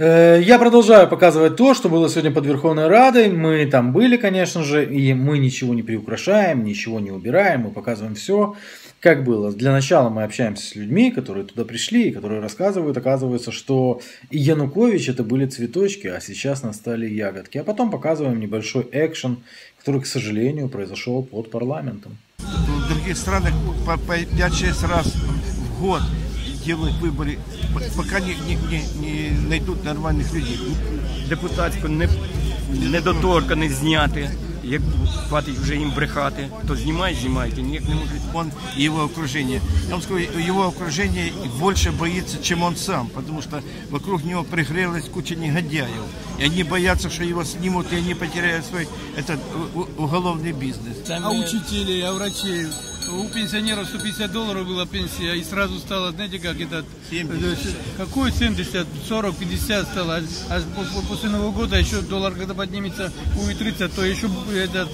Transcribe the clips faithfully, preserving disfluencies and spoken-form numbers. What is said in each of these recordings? Я продолжаю показывать то, что было сегодня под Верховной Радой. Мы там были, конечно же, и мы ничего не приукрашаем, ничего не убираем, мы показываем все, как было. Для начала мы общаемся с людьми, которые туда пришли, и которые рассказывают, оказывается, что и Янукович это были цветочки, а сейчас настали ягодки. А потом показываем небольшой экшен, который, к сожалению, произошел под парламентом. В других странах по пять-шесть раз в год делают выборы, пока не, не, не, не найдут нормальных людей. Депутатську недоторка не, не зняти, як хватить вже їм брехати, то знімай, знімайте, ніяк не може. Он и его окружение. Я вам скажу, его окружение больше боится, чем он сам, потому что вокруг него пригрелась куча негодяев. И они боятся, что его снимут, и они потеряют свой этот уголовный бизнес. А учителей, а врачей? У пенсионеров сто пятьдесят долларов была пенсия, и сразу стало, знаете, как это... семьдесят. Какой семьдесят? сорок, пятьдесят стало. А, а после Нового года еще доллар, когда поднимется, будет тридцать, то еще это,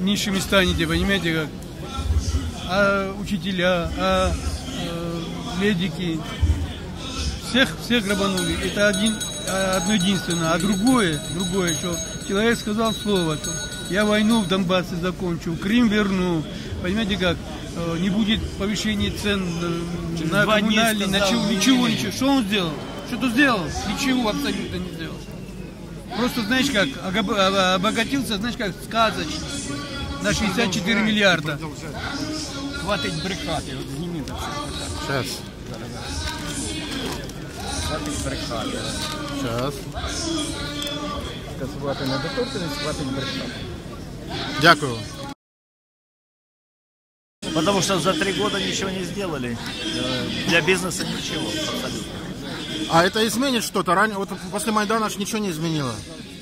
нищими станете, понимаете как? А учителя, а, а медики. Всех, всех грабанули. Это один, одно единственное. А другое, другое еще. Человек сказал слово, что я войну в Донбассе закончу, Крым верну. Понимаете как? Не будет повышения цен на коммунальные, на чего, ничего, ничего. Что он сделал? Что-то сделал? Ничего абсолютно не сделал. Просто, знаешь как, обогатился, знаешь как, сказочно. На шестьдесят четыре миллиарда. Хватит брехати, вот сними так. Сейчас. Хватить брехати. Сейчас. Сказувати недоторканність, хватить брехати. Дякую. Потому что за три года ничего не сделали. Для бизнеса ничего абсолютно. А это изменит что-то? Ранее, вот после Майдана же ничего не изменило.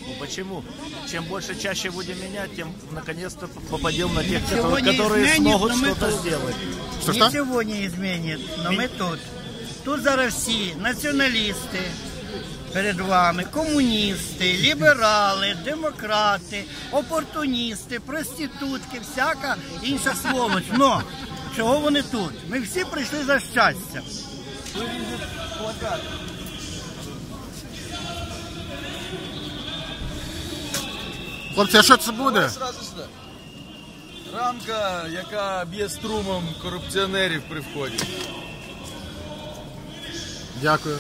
Ну почему? Чем больше, чаще будем менять, тем наконец-то попадем на тех, которые, которые изменит, смогут что-то сделать. Что, что? Ничего не изменит, но Ми... мы тут. Тут зараз всі націоналісти перед вами, комуністи, ліберали, демократи, опортуністи, проститутки, всяка інша сволоч. Но чого вони тут? Ми всі прийшли за щастя. Хлопці, а що це буде? Рамка, яка б'є струмом корупціонерів при вході. Дякую.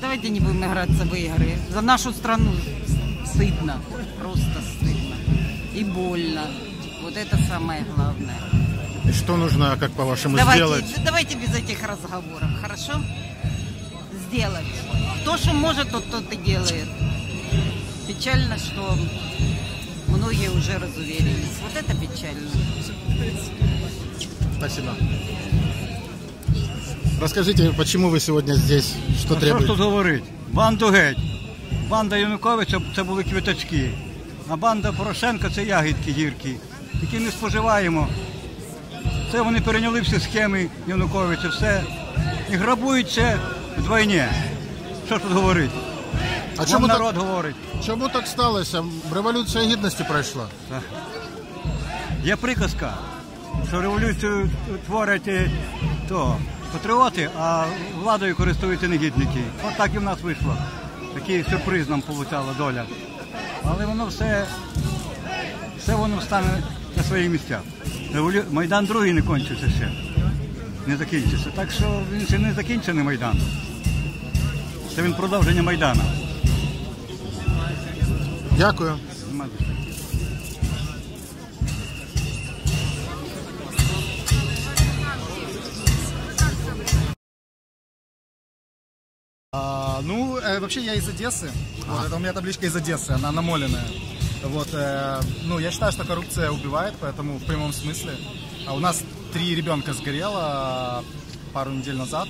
Давайте не будем играться в игры. За нашу страну стыдно, просто стыдно и больно. Вот это самое главное. И что нужно, как по-вашему, сделать? Давайте без этих разговоров, хорошо? Сделать. То, что может, тот, тот и делает. Печально, что многие уже разуверились. Вот это печально. Спасибо. Расскажите, почему вы сегодня здесь? Что а требует? Что тут говорить? Банду геть. Банда Януковича – это были квіточки. А банда Порошенка – это ягідки гіркі, які не споживаємо. Це вони перейняли всі схеми Януковича, все. І грабують це вдвойне. Що тут говорить? А чому народ так, говорить? Чому так сталося? Революція гідності пройшла. Так. Є приказка, що революцію творять то патріоти, а владою користуються негідники. От так і в нас вийшло. Такий сюрприз нам получала доля. Але воно все, все воно стане на своїх місцях. Револю... Майдан другий не кончився ще. Не закінчився. Так що він ще не закінчений Майдан. Це він продовження Майдана. Дякую. А, ну, э, вообще я из Одессы. А. Вот, это у меня табличка из Одессы, она намоленная. Вот, э, ну, я считаю, что коррупция убивает, поэтому в прямом смысле. А у нас три ребенка сгорело пару недель назад.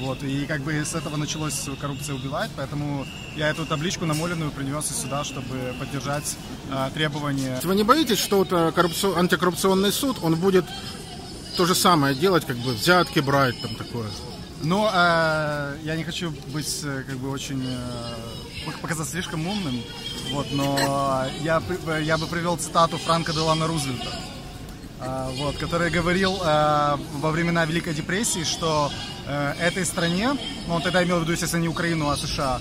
Вот, и как бы с этого началось коррупция убивать, поэтому я эту табличку намоленную принес и сюда, чтобы поддержать э, требования. Вы не боитесь, что вот коррупци... антикоррупционный суд, он будет то же самое делать, как бы взятки брать, там такое? Ну, э, я не хочу быть как бы очень э, показаться слишком умным, вот, но я, я бы привел цитату Франка Делана Рузвельта, вот, который говорил во времена Великой депрессии, что этой стране, ну, он тогда имел в виду, естественно, не Украину, а США,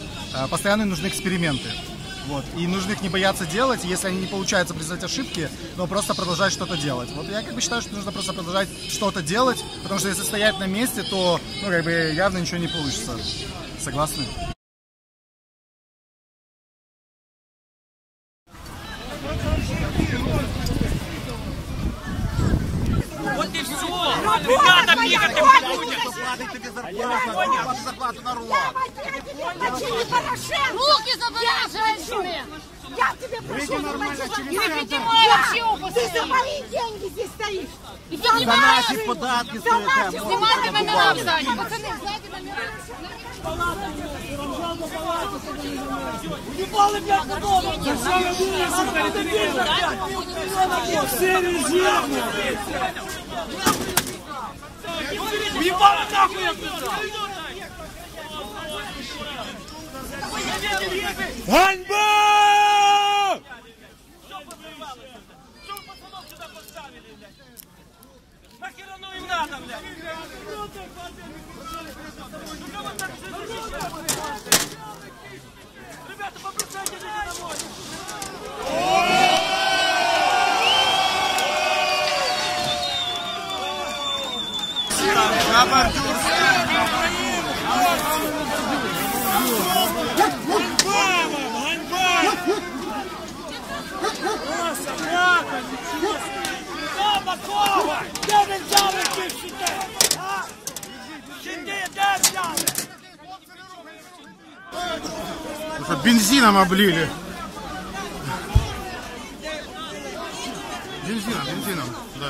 постоянно нужны эксперименты. Вот. И нужно их не бояться делать, если они не получаются признать ошибки, но просто продолжать что-то делать. Вот я как бы считаю, что нужно просто продолжать что-то делать, потому что если стоять на месте, то ну, как бы явно ничего не получится. Согласны? Вот и все! Ребята, бегать не будете! Заплатить тебе зарплату, зарплату народу! Руки забирай, женщины! Я тебе прошу, не поднимай! Ты за мои деньги здесь стоишь! За наши податки стоят! Снимайте номера в зале! Пацаны, снимайте номера! Все резервные! Ебало нахуй отсюда! Ганьба! Что пацанов сюда поставили, блядь? Нахер оно им надо, блядь? Ребята, попросайте, идите домой! На бордюр ставьте! Ганьба вам! Ганьба! О, собака! Ничего себе! Собакова! Где вы взяли их щиты? А? Щиты где взяли? Бензином облили. Бензином, бензином, да.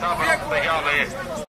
там стояли.